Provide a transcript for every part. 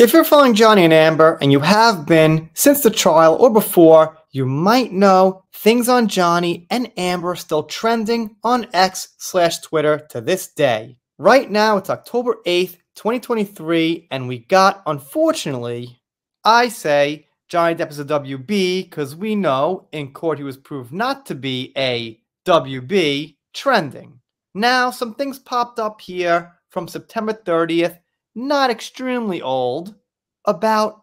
If you're following Johnny and Amber, and you have been since the trial or before, you might know things on Johnny and Amber are still trending on X/Twitter to this day. Right now, it's October 8th, 2023, and we got, unfortunately, I say Johnny Depp is a WB because we know in court he was proved not to be a WB trending. Now, some things popped up here from September 30th. Not extremely old, about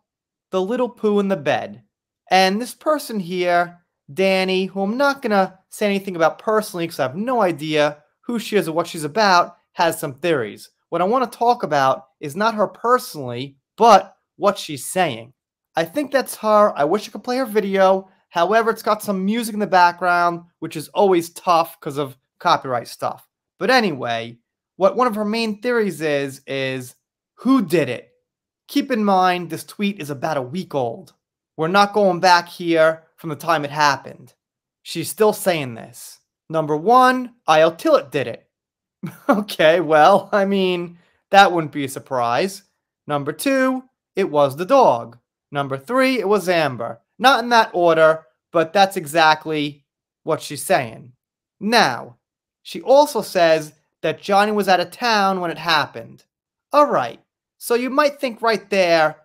the little poo in the bed. And this person here, Danny, who I'm not going to say anything about personally because I have no idea who she is or what she's about, has some theories. What I want to talk about is not her personally, but what she's saying. I think that's her. I wish I could play her video. However, it's got some music in the background, which is always tough because of copyright stuff. But anyway, what one of her main theories is who did it? Keep in mind, this tweet is about a week old. We're not going back here from the time it happened. She's still saying this. Number one, Io Tillett did it. Okay, well, I mean, that wouldn't be a surprise. Number two, it was the dog. Number three, it was Amber. Not in that order, but that's exactly what she's saying. Now, she also says that Johnny was out of town when it happened. All right. So you might think right there,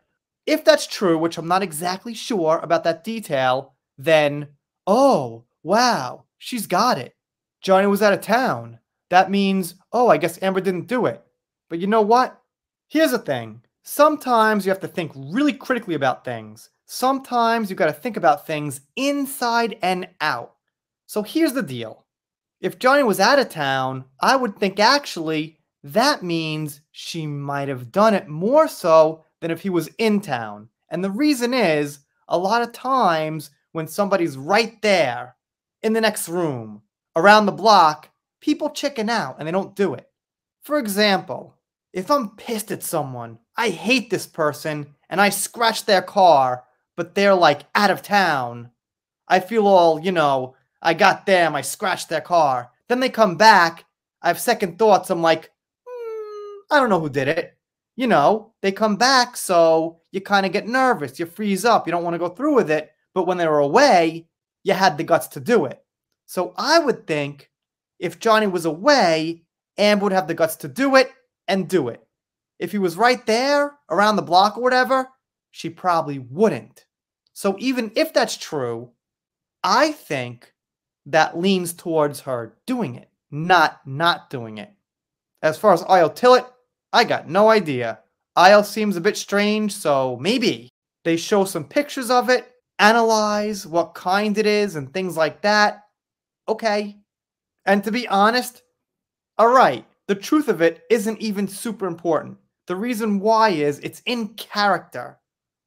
if that's true, which I'm not exactly sure about that detail, then, oh, wow, she's got it. Johnny was out of town. That means, oh, I guess Amber didn't do it. But you know what? Here's the thing. Sometimes you have to think really critically about things. Sometimes you've got to think about things inside and out. So here's the deal. If Johnny was out of town, I would think actually that means she might have done it more so than if he was in town. And the reason is, a lot of times when somebody's right there, in the next room, around the block, people chicken out and they don't do it. For example, if I'm pissed at someone, I hate this person, and I scratch their car, but they're like out of town, I feel all, you know, I got them, I scratched their car. Then they come back, I have second thoughts, I'm like, I don't know who did it. You know, they come back, so you kind of get nervous. You freeze up. You don't want to go through with it. But when they were away, you had the guts to do it. So I would think if Johnny was away, Amber would have the guts to do it and do it. If he was right there around the block or whatever, she probably wouldn't. So even if that's true, I think that leans towards her doing it, not doing it. As far as Io Tillett, I got no idea. Io seems a bit strange, so maybe they show some pictures of it, analyze what kind it is and things like that. Okay. And to be honest, all right, the truth of it isn't even super important. The reason why is it's in character.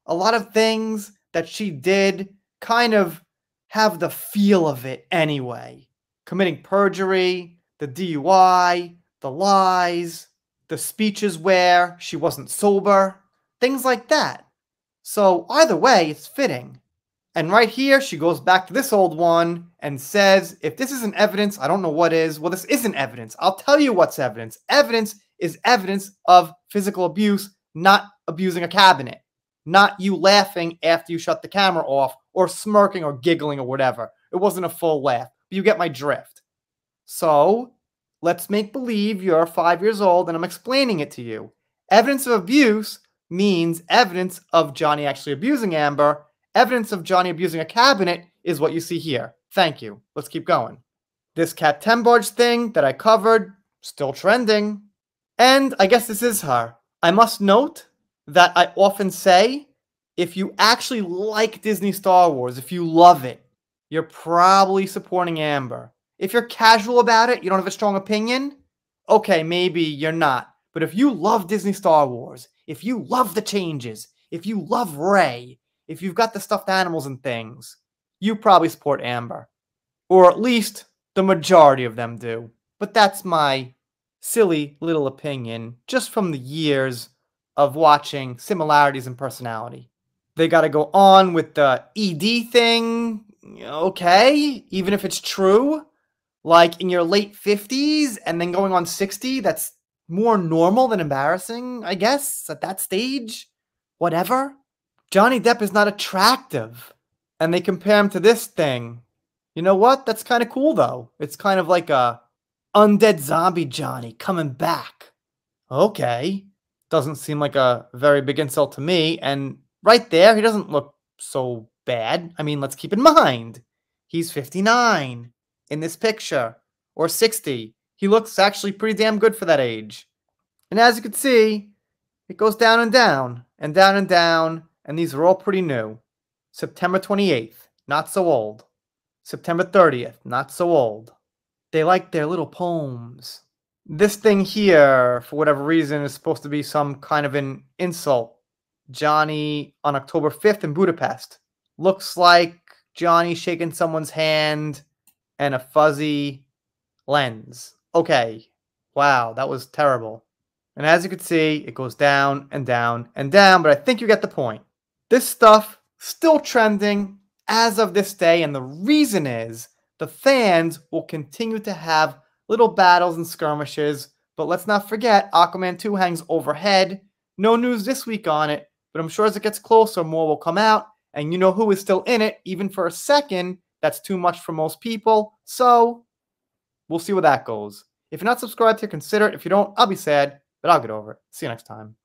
A lot of things that she did kind of have the feel of it anyway. Committing perjury, the DUI, the lies, the speeches where she wasn't sober, things like that. So either way, it's fitting. And right here, she goes back to this old one and says, if this isn't evidence, I don't know what is. Well, this isn't evidence. I'll tell you what's evidence. Evidence is evidence of physical abuse, not abusing a cabinet, not you laughing after you shut the camera off or smirking or giggling or whatever. It wasn't a full laugh, but you get my drift. So let's make believe you're 5 years old and I'm explaining it to you. Evidence of abuse means evidence of Johnny actually abusing Amber. Evidence of Johnny abusing a cabinet is what you see here. Thank you. Let's keep going. This Kat Tembarge thing that I covered, still trending. And I guess this is her. I must note that I often say, if you actually like Disney Star Wars, if you love it, you're probably supporting Amber. If you're casual about it, you don't have a strong opinion, okay, maybe you're not. But if you love Disney Star Wars, if you love the changes, if you love Rey, if you've got the stuffed animals and things, you probably support Amber. Or at least the majority of them do. But that's my silly little opinion, just from the years of watching similarities in personality. They got to go on with the ED thing, okay, even if it's true. Like in your late 50s and then going on 60, that's more normal than embarrassing, I guess, at that stage. whatever. Johnny Depp is not attractive. And they compare him to this thing. You know what? That's kind of cool, though. It's kind of like a undead zombie Johnny coming back. Okay. Doesn't seem like a very big insult to me. And right there, he doesn't look so bad. I mean, let's keep in mind, he's 59 in this picture, or 60. He looks actually pretty damn good for that age. And as you can see, it goes down and down and down and down. And these are all pretty new. September 28th, not so old. September 30th, not so old. They like their little poems. This thing here, for whatever reason, is supposed to be some kind of an insult. Johnny on October 5th in Budapest. Looks like Johnny shaking someone's hand and a fuzzy lens. Okay. Wow, that was terrible. And as you can see, it goes down and down and down, but I think you get the point. This stuff still trending as of this day, and the reason is the fans will continue to have little battles and skirmishes, but let's not forget Aquaman 2 hangs overhead. No news this week on it, but I'm sure as it gets closer, more will come out, and you know who is still in it, even for a second. That's too much for most people, so we'll see where that goes. If you're not subscribed here, consider it. If you don't, I'll be sad, but I'll get over it. See you next time.